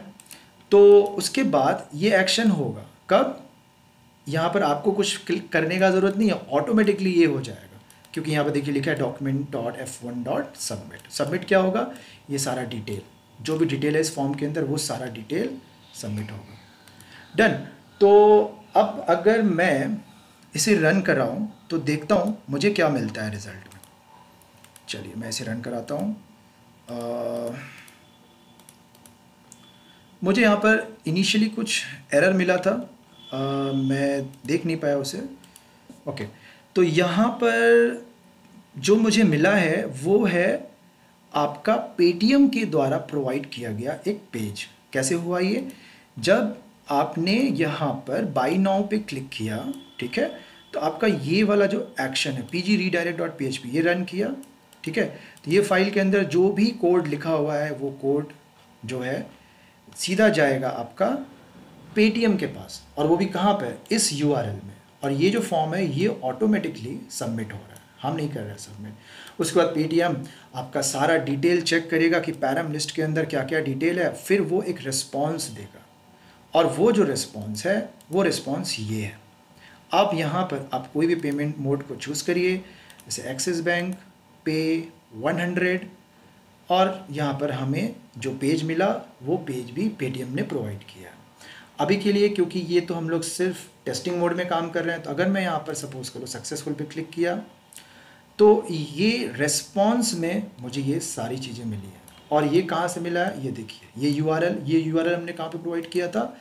तो उसके बाद ये एक्शन होगा कब, यहाँ पर आपको कुछ क्लिक करने का ज़रूरत नहीं है, ऑटोमेटिकली ये हो जाएगा, क्योंकि यहाँ पर देखिए लिखा है document dot F one dot submit. Submit क्या होगा, ये सारा डिटेल जो भी डिटेल है इस फॉर्म के अंदर वो सारा डिटेल सबमिट होगा, डन। तो अब अगर मैं इसे रन कर रहा हूँ तो देखता हूँ मुझे क्या मिलता है रिजल्ट में। चलिए मैं इसे रन कराता हूँ। मुझे यहाँ पर इनिशियली कुछ एरर मिला था, आ, मैं देख नहीं पाया उसे। ओके, तो यहाँ पर जो मुझे मिला है वो है आपका पेटीएम के द्वारा प्रोवाइड किया गया एक पेज। कैसे हुआ ये, जब आपने यहाँ पर बाय नाउ पे क्लिक किया, ठीक है, तो आपका ये वाला जो एक्शन है P G redirect dot P H P, ये रन किया, ठीक है। तो ये फाइल के अंदर जो भी कोड लिखा हुआ है वो कोड जो है सीधा जाएगा आपका पेटीएम के पास, और वो भी कहाँ पर, इस यू आर एल में। और ये जो फॉर्म है ये ऑटोमेटिकली सबमिट हो रहा है, हम नहीं कर रहे हैं सबमिट। उसके बाद पेटीएम आपका सारा डिटेल चेक करेगा कि पैरम लिस्ट के अंदर क्या क्या डिटेल है, फिर वो एक रिस्पॉन्स देगा, और वो जो रिस्पॉन्स है वो रिस्पॉन्स ये है। आप यहाँ पर आप कोई भी पेमेंट मोड को चूज़ करिए, जैसे एक्सिस बैंक पे हंड्रेड, और यहाँ पर हमें जो पेज मिला वो पेज भी पेटीएम ने प्रोवाइड किया। अभी के लिए क्योंकि ये तो हम लोग सिर्फ टेस्टिंग मोड में काम कर रहे हैं, तो अगर मैं यहाँ पर सपोज करो सक्सेसफुल पे क्लिक किया तो ये रेस्पॉन्स में मुझे ये सारी चीज़ें मिली हैं। और ये कहाँ से मिला है, ये देखिए ये यू आर एल, ये यू आर एल हमने कहाँ पे प्रोवाइड किया था,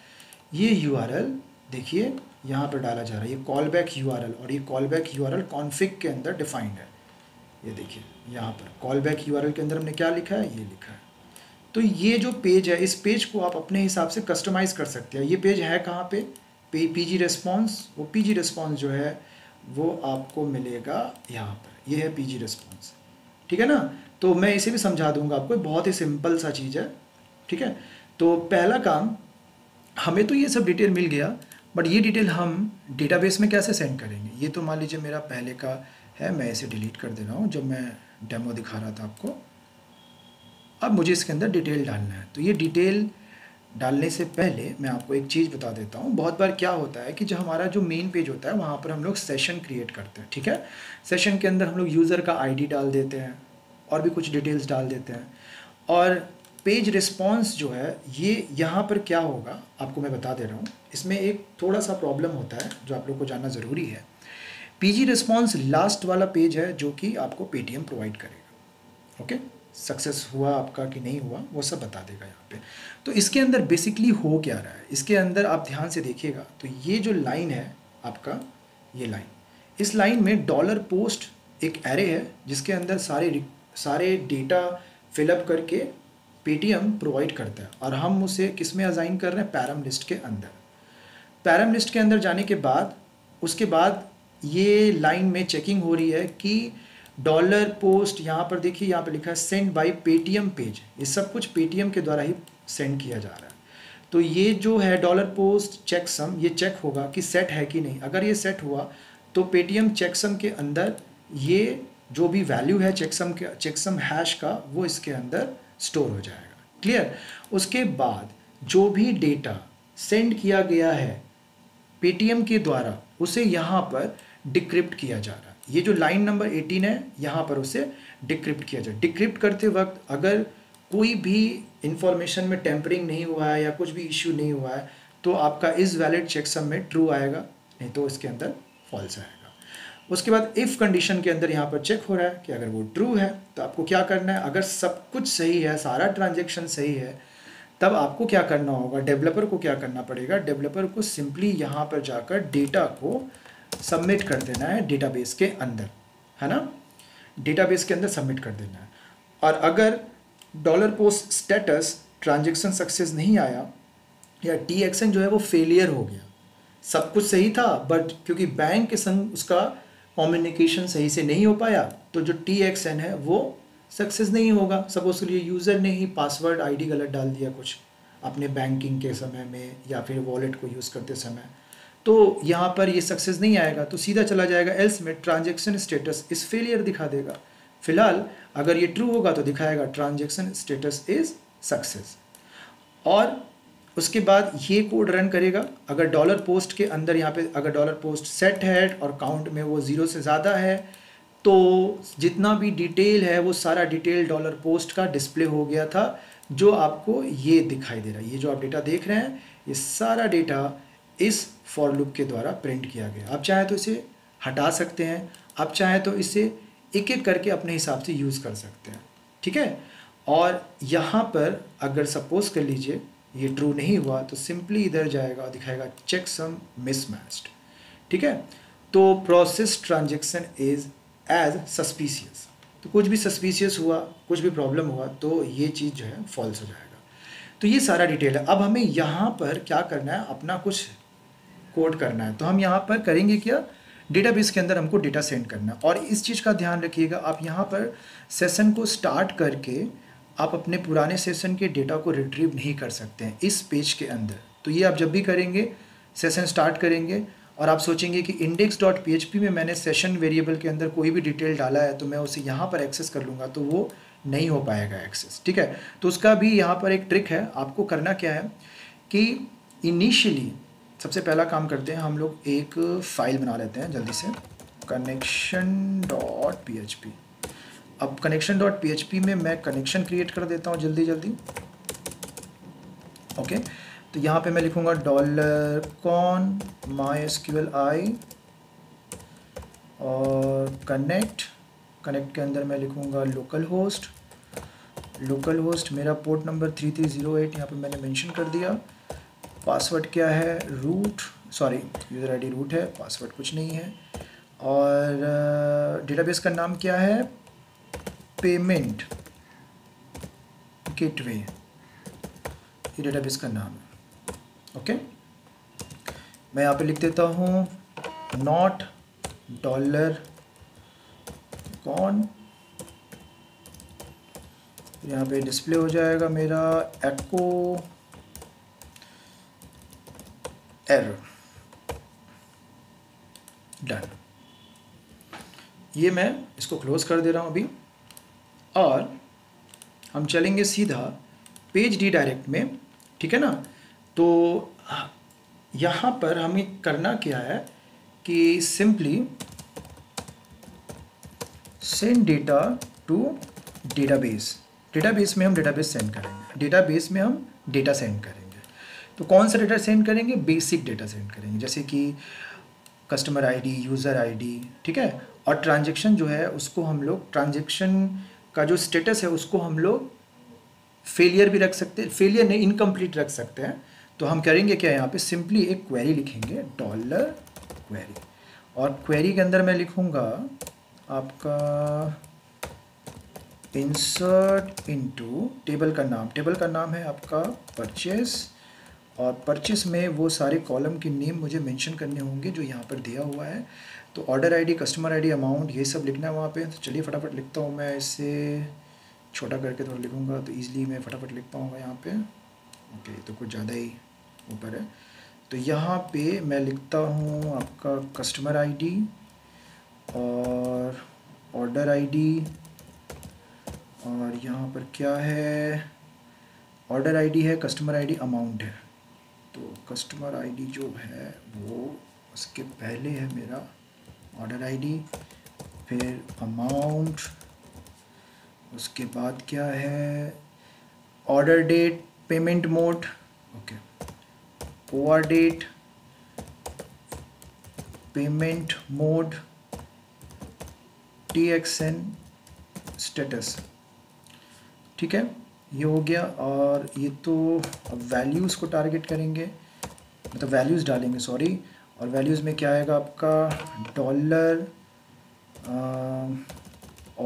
ये यू आर एल देखिए यहाँ पर डाला जा रहा है, ये callback U R L, और ये callback U R L config के अंदर डिफाइंड है। ये देखिए यहाँ पर callback U R L के अंदर हमने क्या लिखा है, ये लिखा है। तो ये जो पेज है इस पेज को आप अपने हिसाब से कस्टमाइज़ कर सकते हैं। ये पेज है कहाँ पे, पी जी रिस्पॉन्स, वो पी जी रिस्पॉन्स जो है वो आपको मिलेगा यहाँ पर, ये है पीजी रिस्पॉन्स, ठीक है ना। तो मैं इसे भी समझा दूंगा आपको, बहुत ही सिंपल सा चीज़ है, ठीक है। तो पहला काम, हमें तो ये सब डिटेल मिल गया, बट ये डिटेल हम डेटाबेस में कैसे सेंड करेंगे। ये तो मान लीजिए मेरा पहले का है, मैं इसे डिलीट कर दे रहा हूँ, जब मैं डेमो दिखा रहा था आपको। अब मुझे इसके अंदर डिटेल डालना है, तो ये डिटेल डालने से पहले मैं आपको एक चीज़ बता देता हूँ। बहुत बार क्या होता है कि जो हमारा जो मेन पेज होता है वहाँ पर हम लोग सेशन क्रिएट करते हैं, ठीक है। सेशन के अंदर हम लोग यूज़र का आईडी डाल देते हैं और भी कुछ डिटेल्स डाल देते हैं, और पेज रिस्पॉन्स जो है ये यहाँ पर क्या होगा आपको मैं बता दे रहा हूँ। इसमें एक थोड़ा सा प्रॉब्लम होता है जो आप लोग को जानना ज़रूरी है। पी जी रिस्पॉन्स लास्ट वाला पेज है जो कि आपको पेटीएम प्रोवाइड करेगा, ओके, सक्सेस हुआ आपका कि नहीं हुआ वो सब बता देगा यहाँ पे। तो इसके अंदर बेसिकली हो क्या रहा है, इसके अंदर आप ध्यान से देखिएगा, तो ये जो लाइन है आपका, ये लाइन, इस लाइन में डॉलर पोस्ट एक एरे है जिसके अंदर सारे सारे डेटा फिलअप करके पेटीएम प्रोवाइड करता है, और हम उसे किस में असाइन कर रहे हैं, पैरम लिस्ट के अंदर। पैरम लिस्ट के अंदर जाने के बाद उसके बाद ये लाइन में चेकिंग हो रही है कि डॉलर पोस्ट, यहाँ पर देखिए यहाँ पर लिखा है सेंड बाय पेटीएम पेज, ये सब कुछ पेटीएम के द्वारा ही सेंड किया जा रहा है। तो ये जो है डॉलर पोस्ट चेक सम, ये चेक होगा कि सेट है कि नहीं। अगर ये सेट हुआ तो पेटीएम चेक सम के अंदर ये जो भी वैल्यू है चेक सम के, चेक सम हैश का, वो इसके अंदर स्टोर हो जाएगा, क्लियर। उसके बाद जो भी डेटा सेंड किया गया है पेटीएम के द्वारा उसे यहाँ पर डिक्रिप्ट किया जा रहा है। ये जो लाइन नंबर अठारह है यहाँ पर उसे डिक्रिप्ट किया जा रहा है। डिक्रिप्ट करते वक्त अगर कोई भी इंफॉर्मेशन में टेम्परिंग नहीं हुआ है या कुछ भी इश्यू नहीं हुआ है तो आपका इज़ वैलिड चेकसम में ट्रू आएगा, नहीं तो इसके अंदर फॉल्स आएगा। उसके बाद इफ़ कंडीशन के अंदर यहाँ पर चेक हो रहा है कि अगर वो ट्रू है तो आपको क्या करना है, अगर सब कुछ सही है, सारा ट्रांजेक्शन सही है, तब आपको क्या करना होगा, डेवलपर को क्या करना पड़ेगा, डेवलपर को सिंपली यहाँ पर जाकर डेटा को सबमिट कर देना है डेटाबेस के अंदर, है ना, डेटाबेस के अंदर सबमिट कर देना है। और अगर dollar post status transaction success नहीं आया या टी एक्शन जो है वो फेलियर हो गया, सब कुछ सही था बट क्योंकि बैंक के संग उसका कम्युनिकेशन सही से नहीं हो पाया तो जो टी एक्स एन है वो सक्सेस नहीं होगा। सपोज के लिए यूज़र ने ही पासवर्ड आईडी गलत डाल दिया कुछ अपने बैंकिंग के समय में या फिर वॉलेट को यूज़ करते समय, तो यहाँ पर ये सक्सेस नहीं आएगा तो सीधा चला जाएगा एल्स में, ट्रांजेक्शन स्टेटस इस फेलियर दिखा देगा। फिलहाल अगर ये ट्रू होगा तो दिखाएगा ट्रांजेक्शन स्टेटस इज़ सक्सेस। और उसके बाद ये कोड रन करेगा, अगर डॉलर पोस्ट के अंदर यहाँ पे अगर डॉलर पोस्ट सेट है और काउंट में वो ज़ीरो से ज़्यादा है तो जितना भी डिटेल है वो सारा डिटेल डॉलर पोस्ट का डिस्प्ले हो गया था, जो आपको ये दिखाई दे रहा है। ये जो आप डेटा देख रहे हैं ये सारा डेटा इस फॉर लूप के द्वारा प्रिंट किया गया। आप चाहें तो इसे हटा सकते हैं, आप चाहें तो इसे एक एक करके अपने हिसाब से यूज़ कर सकते हैं, ठीक है। और यहाँ पर अगर सपोज़ कर लीजिए ये ट्रू नहीं हुआ तो सिंपली इधर जाएगा, दिखाएगा चेक सम मिसमैच्ड, ठीक है। तो process transaction is as suspicious, तो कुछ भी सस्पिशियस हुआ, कुछ भी प्रॉब्लम हुआ तो ये चीज़ जो है फॉल्स हो जाएगा। तो ये सारा डिटेल है। अब हमें यहाँ पर क्या करना है, अपना कुछ कोड करना है। तो हम यहाँ पर करेंगे क्या, डेटाबेस के अंदर हमको डेटा सेंड करना है। और इस चीज़ का ध्यान रखिएगा, आप यहाँ पर सेशन को स्टार्ट करके आप अपने पुराने सेशन के डेटा को रिट्रीव नहीं कर सकते हैं इस पेज के अंदर। तो ये आप जब भी करेंगे, सेशन स्टार्ट करेंगे और आप सोचेंगे कि index dot P H P में मैंने सेशन वेरिएबल के अंदर कोई भी डिटेल डाला है तो मैं उसे यहाँ पर एक्सेस कर लूँगा, तो वो नहीं हो पाएगा एक्सेस, ठीक है। तो उसका भी यहाँ पर एक ट्रिक है। आपको करना क्या है कि इनिशियली सबसे पहला काम करते हैं, हम लोग एक फ़ाइल बना लेते हैं जल्दी से, connection dot P H P. अब connection dot P H P में मैं कनेक्शन क्रिएट कर देता हूँ जल्दी जल्दी, ओके। तो यहाँ पे मैं लिखूँगा डॉलर कॉन MySQLi और कनेक्ट, कनेक्ट के अंदर मैं लिखूँगा लोकल होस्ट, लोकल होस्ट मेरा port number three three zero eight यहाँ पर मैंने मेंशन कर दिया। पासवर्ड क्या है, root, sorry user ID root है, पासवर्ड कुछ नहीं है। और डेटाबेस uh, का नाम क्या है, पेमेंट गेटवे, ये डेटाबेस का नाम है, ओके। मैं यहाँ पे लिख देता हूँ नॉट डॉलर कॉन, यहाँ पे डिस्प्ले हो जाएगा मेरा एको एरर, डन। ये मैं इसको क्लोज कर दे रहा हूँ अभी और हम चलेंगे सीधा पेज डी डायरेक्ट में, ठीक है ना। तो यहाँ पर हमें करना क्या है कि simply send data to database, database में हम डेटाबेस सेंड करेंगे, डेटाबेस में हम डेटा सेंड करेंगे। तो कौन सा डेटा सेंड करेंगे, बेसिक डेटा सेंड करेंगे, जैसे कि कस्टमर आईडी, यूज़र आईडी, ठीक है। और ट्रांजेक्शन जो है उसको हम लोग, ट्रांजेक्शन का जो स्टेटस है उसको हम लोग फेलियर भी रख सकते हैं, फेलियर नहीं इनकम्प्लीट रख सकते हैं। तो हम करेंगे क्या, यहाँ पे सिंपली एक क्वेरी लिखेंगे डॉलर क्वेरी, और क्वेरी के अंदर मैं लिखूँगा आपका इंसर्ट इनटू टेबल का नाम, टेबल का नाम है आपका परचेस, और परचेस में वो सारे कॉलम के नेम मुझे मेंशन करने होंगे जो यहाँ पर दिया हुआ है। तो order ID, customer ID, amount, ये सब लिखना है वहाँ पे। तो चलिए फटाफट लिखता हूँ, मैं इसे छोटा करके थोड़ा लिखूँगा तो ईजिली मैं फटाफट लिख पाऊँगा यहाँ पे, ओके। तो कुछ ज़्यादा ही ऊपर है, तो यहाँ पे मैं लिखता हूँ आपका कस्टमर आईडी और ऑर्डर आईडी, और यहाँ पर क्या है, ऑर्डर आईडी है, कस्टमर आईडी, अमाउंट है। तो कस्टमर आईडी जो है वो उसके पहले है मेरा ऑर्डर आईडी, फिर अमाउंट, उसके बाद क्या है order date, payment mode, okay over date, payment mode, T X N status, ठीक है ये हो गया। और ये तो अब वैल्यूज़ को टारगेट करेंगे, मतलब वैल्यूज़ डालेंगे सॉरी, और वैल्यूज़ में क्या आएगा आपका डॉलर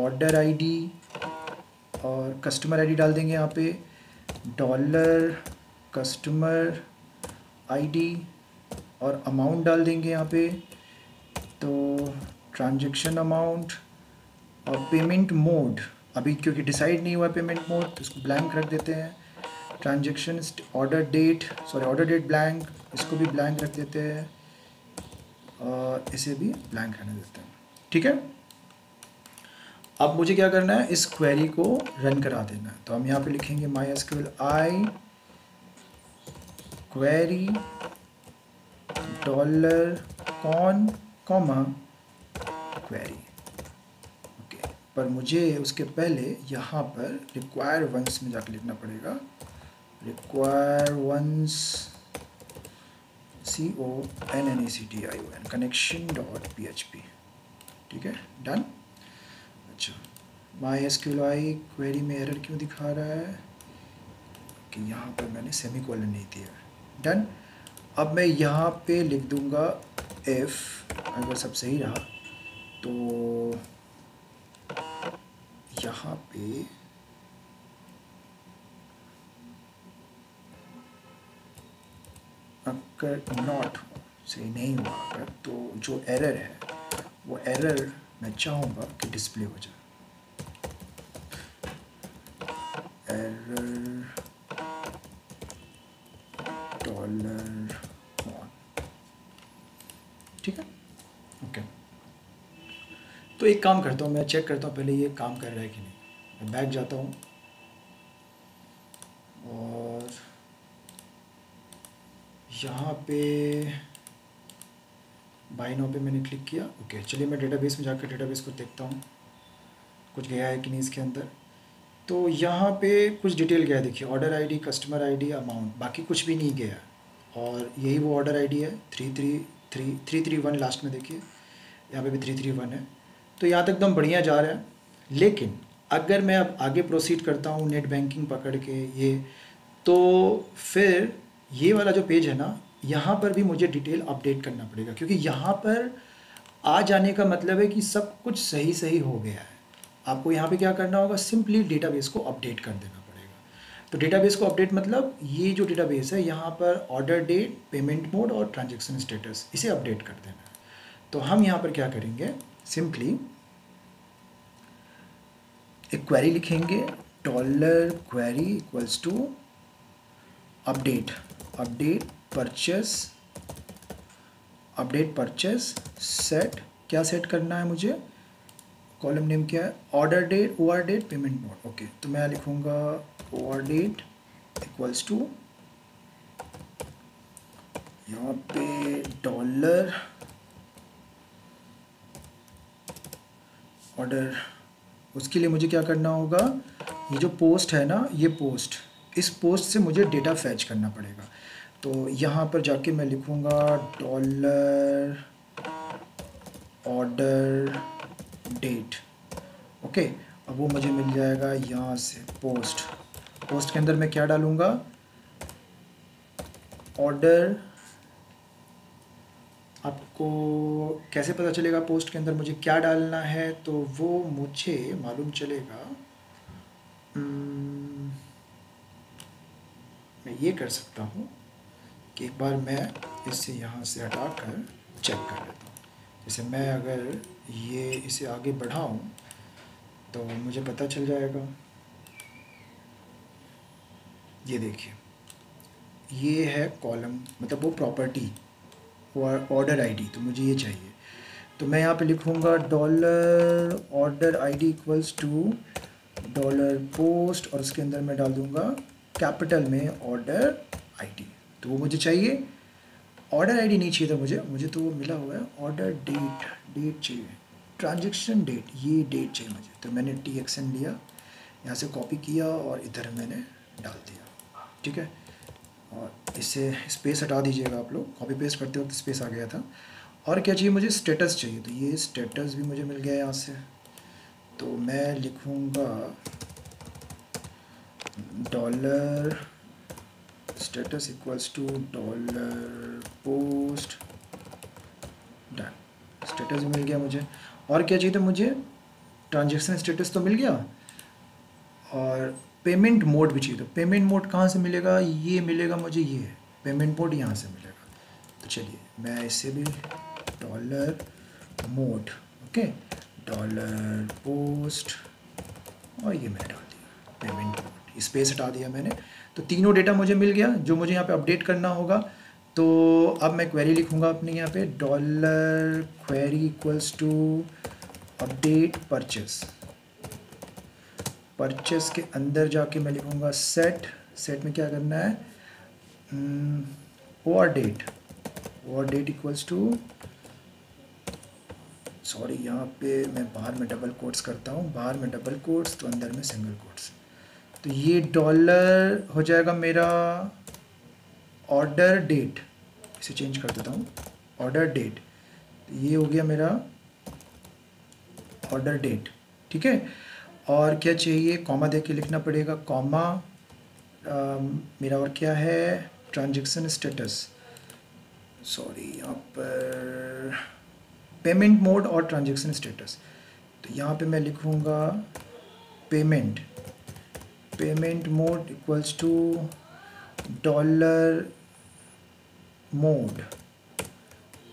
ऑर्डर आईडी और कस्टमर आईडी डाल देंगे यहाँ पे, डॉलर कस्टमर आईडी और अमाउंट डाल देंगे यहाँ पे, तो ट्रांजैक्शन अमाउंट और पेमेंट मोड, अभी क्योंकि डिसाइड नहीं हुआ पेमेंट मोड तो इसको ब्लैंक रख देते हैं, transaction order date sorry order date blank, इसको भी ब्लैंक रख देते हैं और इसे भी ब्लैंक रहने देते हैं, ठीक है। अब मुझे क्या करना है, इस क्वेरी को रन करा देना है, तो हम यहाँ पे लिखेंगे MySQLi query dollar con comma query, पर मुझे उसके पहले यहाँ पर रिक्वायर वंस में जाके लिखना पड़ेगा, require once C O N N E C T I O N connection dot P H P, ठीक है डन। अच्छा MySQLi क्वेरी में एरर क्यों दिखा रहा है कि यहाँ पर मैंने सेमीकोलन नहीं दिया, डन। अब मैं यहाँ पे लिख दूँगा इफ़, अगर सब सही रहा तो यहाँ पे अगर नॉट सही नहीं हुआ अगर, तो जो एरर है वो एरर मैं चाहूँगा कि डिस्प्ले हो जाए, एरर डॉलर ऑन, ठीक है ओके। तो एक काम करता हूँ, मैं चेक करता हूँ पहले ये काम कर रहा है कि नहीं, मैं बैक जाता हूँ और यहाँ पे बाय नाउ पे मैंने क्लिक किया, ओके चलिए मैं डेटाबेस में जाकर डेटाबेस को देखता हूँ कुछ गया है कि नहीं इसके अंदर। तो यहाँ पे कुछ डिटेल गया, देखिए order ID, customer ID, amount, बाकी कुछ भी नहीं गया, और यही वो ऑर्डर आईडी है three three three three three one last में, देखिए यहाँ पे भी थ्री थ्री वन है, तो यहाँ तक एकदम बढ़िया जा रहा है। लेकिन अगर मैं अब आगे प्रोसीड करता हूँ नेट बैंकिंग पकड़ के ये, तो फिर ये वाला जो पेज है ना यहाँ पर भी मुझे डिटेल अपडेट करना पड़ेगा, क्योंकि यहाँ पर आ जाने का मतलब है कि सब कुछ सही सही हो गया है। आपको यहाँ पे क्या करना होगा, सिंपली डेटाबेस को अपडेट कर देना पड़ेगा। तो डेटाबेस को अपडेट मतलब ये जो डेटाबेस है यहाँ पर ऑर्डर डेट, पेमेंट मोड और ट्रांजेक्शन स्टेटस, इसे अपडेट कर देना है। तो हम यहाँ पर क्या करेंगे, सिंपली एक क्वेरी लिखेंगे dollar query equals to update, update purchase, update purchase set, क्या सेट करना है मुझे, कॉलम नेम क्या है, order date, over date, payment mode, okay तो मैं लिखूंगा ओवर डेट इक्वल्स टू यहाँ पे डॉलर ऑर्डर, उसके लिए मुझे क्या करना होगा, ये जो पोस्ट है ना ये पोस्ट, इस पोस्ट से मुझे डेटा फैच करना पड़ेगा। तो यहाँ पर जाके मैं लिखूँगा डॉलर ऑर्डर डेट, ओके अब वो मुझे मिल जाएगा यहाँ से पोस्ट, पोस्ट के अंदर मैं क्या डालूँगा, ऑर्डर, आपको कैसे पता चलेगा पोस्ट के अंदर मुझे क्या डालना है, तो वो मुझे मालूम चलेगा, मैं ये कर सकता हूँ कि एक बार मैं इसे यहाँ से हटा कर चेक कर लेता हूँ। जैसे मैं अगर ये इसे आगे बढ़ाऊँ तो मुझे पता चल जाएगा, ये देखिए ये है कॉलम, मतलब वो प्रॉपर्टी और ऑर्डर आईडी, तो मुझे ये चाहिए, तो मैं यहाँ पे लिखूँगा dollar order ID equals to dollar post और उसके अंदर मैं डाल दूँगा कैपिटल में ऑर्डर आईडी, तो वो मुझे चाहिए। ऑर्डर आईडी नहीं चाहिए था मुझे, मुझे तो वो मिला हुआ है। ऑर्डर डेट, डेट चाहिए, ट्रांजेक्शन डेट, ये डेट चाहिए मुझे। तो मैंने टी एक्स एन लिया, यहाँ से कॉपी किया और इधर मैंने डाल दिया, ठीक है। और इससे स्पेस हटा दीजिएगा आप लोग, कॉपी पेस्ट करते वक्त स्पेस आ गया था। और क्या चाहिए मुझे, स्टेटस चाहिए, तो ये स्टेटस भी मुझे मिल गया यहाँ से। तो मैं लिखूँगा dollar status equals to dollar post, done, status मिल गया मुझे। और क्या चाहिए था मुझे, ट्रांजेक्शन स्टेटस तो मिल गया और पेमेंट मोड भी चाहिए। तो पेमेंट मोड कहाँ से मिलेगा, ये मिलेगा मुझे, ये पेमेंट मोड यहाँ से मिलेगा। तो चलिए मैं इससे भी dollar mode, okay, dollar post, और ये मैंने डाल दिया पेमेंट मोड, स्पेस हटा दिया मैंने। तो तीनों डेटा मुझे मिल गया जो मुझे यहाँ पे अपडेट करना होगा। तो अब मैं क्वेरी लिखूँगा अपने यहाँ पे, dollar query equals to update purchase. Purchase के अंदर जाके मैं लिखूँगा सेट, सेट में क्या करना है, OR date, OR date equals to, sorry यहाँ पे मैं बाहर में डबल कोट्स करता हूँ, बाहर में डबल कोट्स तो अंदर में सिंगल कोट्स। तो ये डॉलर हो जाएगा मेरा ऑर्डर डेट, इसे चेंज कर देता हूँ, ऑर्डर डेट, ये हो गया मेरा ऑर्डर डेट, ठीक है। और क्या चाहिए, कॉमा दे के लिखना पड़ेगा, कॉमा मेरा, और क्या है, ट्रांजेक्शन स्टेटस, सॉरी यहाँ पर पेमेंट मोड और ट्रांजेक्शन स्टेटस। तो यहाँ पे मैं लिखूँगा payment, payment mode equals to dollar mode,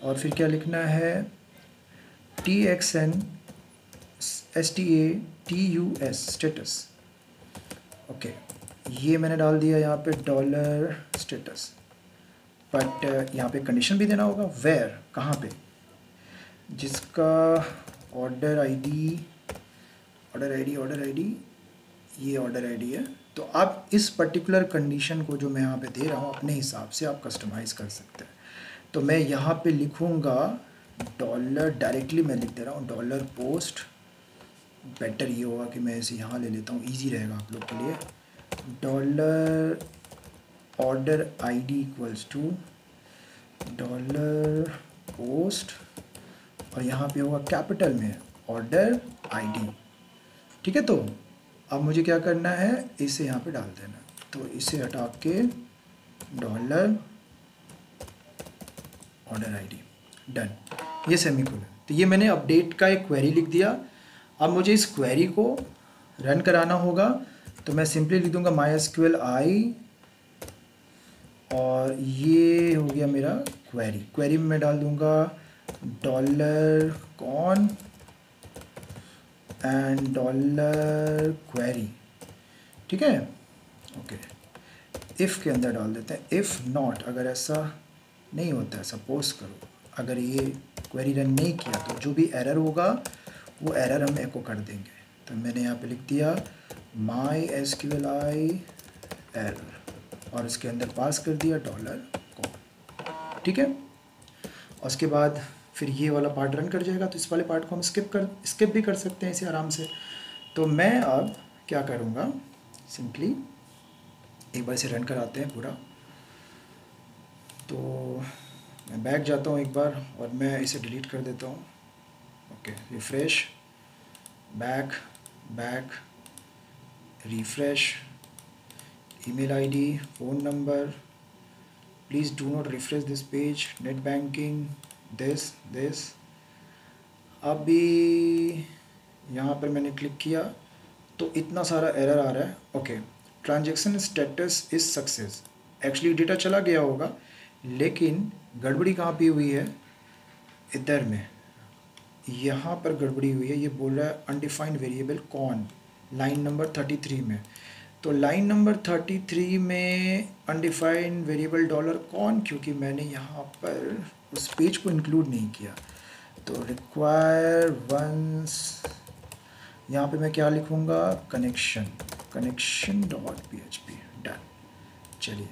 और फिर क्या लिखना है, T X N S T A T U S status, okay, ये मैंने डाल दिया यहाँ पे डॉलर स्टेटस। बट यहाँ पे कंडीशन भी देना होगा, वेयर, कहाँ पे, जिसका order ID, order ID order ID ये ऑर्डर आईडी है। तो आप इस पर्टिकुलर कंडीशन को जो मैं यहाँ पे दे रहा हूँ अपने हिसाब से आप कस्टमाइज़ कर सकते हैं। तो मैं यहाँ पे लिखूँगा डॉलर, डायरेक्टली मैं लिख दे रहा हूँ डॉलर पोस्ट, बेटर ये होगा कि मैं इसे यहाँ ले लेता हूँ, इजी रहेगा आप लोग के लिए। Dollar order ID equals to dollar post, और यहाँ पे होगा कैपिटल में ऑर्डर आईडी, ठीक है। तो अब मुझे क्या करना है, इसे यहाँ पे डाल देना, तो इसे हटा के डॉलर ऑर्डर आईडी, डन, ये सेमीकोलन। तो ये मैंने अपडेट का एक क्वेरी लिख दिया। अब मुझे इस क्वेरी को रन कराना होगा, तो मैं सिंपली लिख दूंगा MySQLi, और ये हो गया मेरा क्वेरी। क्वेरी में मैं डाल दूंगा dollar con and dollar query, ठीक है, ओके। इफ़ के अंदर डाल देते हैं, इफ़ नॉट, अगर ऐसा नहीं होता है, सपोज करो अगर ये क्वेरी रन नहीं किया तो जो भी एरर होगा वो एरर हम एको कर देंगे। तो मैंने यहाँ पे लिख दिया MySQLi एरर, और इसके अंदर पास कर दिया डॉलर को, ठीक है। और उसके बाद फिर ये वाला पार्ट रन कर जाएगा। तो इस वाले पार्ट को हम स्किप कर स्किप भी कर सकते हैं इसे आराम से। तो मैं अब क्या करूँगा, सिंपली एक बार इसे रन कराते हैं पूरा। तो मैं बैक जाता हूँ एक बार और मैं इसे डिलीट कर देता हूँ, okay, refresh, back back refresh, email ID, phone number, please do not refresh this page, net banking, this this. अभी यहाँ पर मैंने क्लिक किया तो इतना सारा एरर आ रहा है, okay, transaction status is success. Actually data चला गया होगा, लेकिन गड़बड़ी कहाँ पे हुई है, इधर में, यहाँ पर गड़बड़ी हुई है। ये बोल रहा है undefined variable con, line number thirty three में। तो लाइन नंबर थर्टी थ्री में अनडिफाइंड वेरिएबल डॉलर कौन, क्योंकि मैंने यहाँ पर उस पेज को इंक्लूड नहीं किया। तो रिक्वायर वंस, यहाँ पे मैं क्या लिखूँगा, connection, connection dot P H P, done. चलिए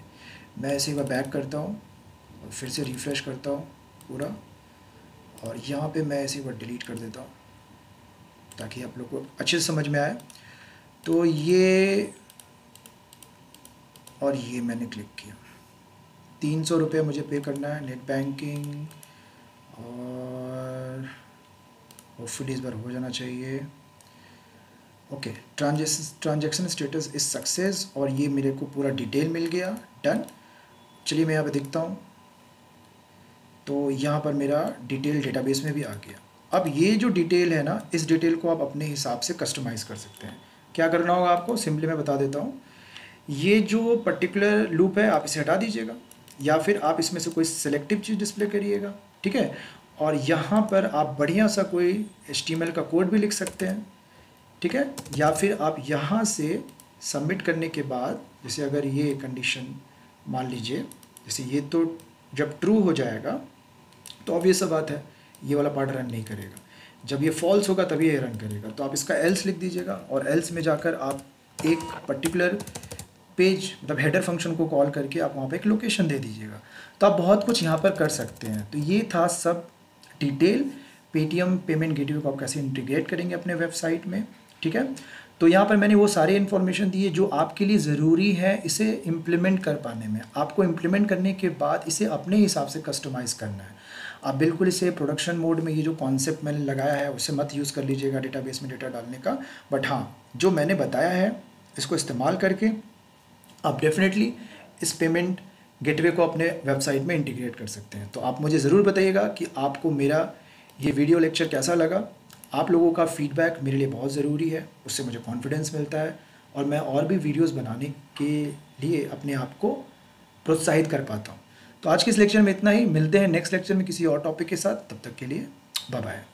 मैं ऐसे एक बार बैक करता हूँ और फिर से रिफ़्रेश करता हूँ पूरा, और यहाँ पे मैं ऐसे एक बार डिलीट कर देता हूँ ताकि आप लोग को अच्छे से समझ में आए। तो ये और ये मैंने क्लिक किया, तीन सौ रुपये मुझे पे करना है नेट बैंकिंग, और होपफुली इस बार हो जाना चाहिए। Okay, transaction status is success, और ये मेरे को पूरा डिटेल मिल गया, डन। चलिए मैं यहाँ पर देखता हूँ, तो यहाँ पर मेरा डिटेल डेटाबेस में भी आ गया। अब ये जो डिटेल है ना, इस डिटेल को आप अपने हिसाब से कस्टमाइज़ कर सकते हैं। क्या करना होगा आपको, सिंपली मैं बता देता हूँ। ये जो पर्टिकुलर लूप है आप इसे हटा दीजिएगा, या फिर आप इसमें से कोई सेलेक्टिव चीज़ डिस्प्ले करिएगा, ठीक है। और यहाँ पर आप बढ़िया सा कोई एच टी एम एल का कोड भी लिख सकते हैं, ठीक है। या फिर आप यहाँ से सबमिट करने के बाद, जैसे अगर ये कंडीशन मान लीजिए, जैसे ये तो जब ट्रू हो जाएगा तो ऑब्वियस सी बात है ये वाला पार्ट रन नहीं करेगा, जब ये फॉल्स होगा तभी ये रन करेगा। तो आप इसका एल्स लिख दीजिएगा, और एल्स में जाकर आप एक पर्टिकुलर पेज मतलब हेडर फंक्शन को कॉल करके आप वहाँ पे एक लोकेशन दे दीजिएगा। तो आप बहुत कुछ यहाँ पर कर सकते हैं। तो ये था सब डिटेल पेटीएम पेमेंट गेटवे को आप कैसे इंटीग्रेट करेंगे अपने वेबसाइट में, ठीक है। तो यहाँ पर मैंने वो सारे इन्फॉर्मेशन दिए जो आपके लिए ज़रूरी है इसे इम्प्लीमेंट कर पाने में। आपको इम्प्लीमेंट करने के बाद इसे अपने हिसाब से कस्टमाइज़ करना है। आप बिल्कुल इसे प्रोडक्शन मोड में, ये जो कॉन्सेप्ट मैंने लगाया है उसे मत यूज़ कर लीजिएगा डेटाबेस में डेटा डालने का। बट हाँ, जो मैंने बताया है इसको इस्तेमाल करके आप डेफिनेटली इस पेमेंट गेटवे को अपने वेबसाइट में इंटीग्रेट कर सकते हैं। तो आप मुझे ज़रूर बताइएगा कि आपको मेरा ये वीडियो लेक्चर कैसा लगा। आप लोगों का फीडबैक मेरे लिए बहुत ज़रूरी है, उससे मुझे कॉन्फिडेंस मिलता है और मैं और भी वीडियोस बनाने के लिए अपने आप को प्रोत्साहित कर पाता हूँ। तो आज के इस लेक्चर में इतना ही, मिलते हैं नेक्स्ट लेक्चर में किसी और टॉपिक के साथ। तब तक के लिए बाय बाय।